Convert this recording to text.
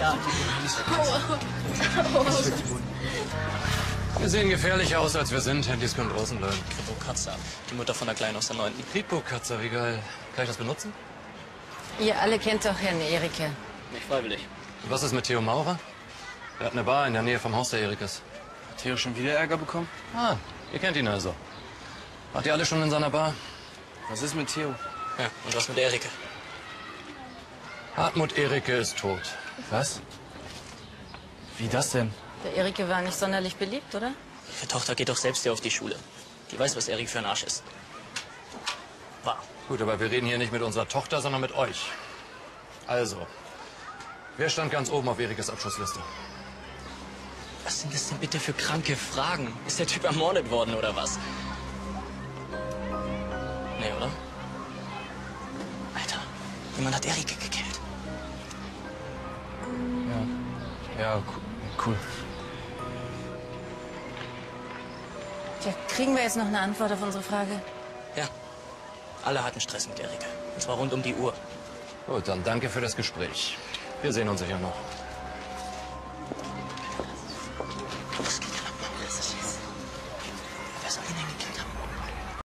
Ja. Au, au. Wir sehen gefährlicher aus, als wir sind. Handys können draußen bleiben. Kripo Katzer, die Mutter von der Kleinen aus der 9. Kripo Katzer, wie geil. Kann ich das benutzen? Ihr alle kennt doch Herrn Ehricke. Nicht freiwillig. Was ist mit Theo Maurer? Er hat eine Bar in der Nähe vom Haus der Ehrikes. Hat Theo schon wieder Ärger bekommen? Ah, ihr kennt ihn also. Wart ihr alle schon in seiner Bar? Was ist mit Theo? Ja, und was mit Ehricke? Hartmut Ehricke ist tot. Was? Wie das denn? Der Ehricke war nicht sonderlich beliebt, oder? Ihre Tochter geht doch selbst hier auf die Schule. Die weiß, was Ehricke für ein Arsch ist. War. Gut, aber wir reden hier nicht mit unserer Tochter, sondern mit euch. Also, wer stand ganz oben auf Ehrikes Abschussliste? Was sind das denn bitte für kranke Fragen? Ist der Typ ermordet worden, oder was? Nee, oder? Alter, jemand hat Ehricke gekillt. Ja, ja, cool. Ja, kriegen wir jetzt noch eine Antwort auf unsere Frage? Ja. Alle hatten Stress mit Ehricke. Und zwar rund um die Uhr. Gut, dann danke für das Gespräch. Wir sehen uns sicher noch.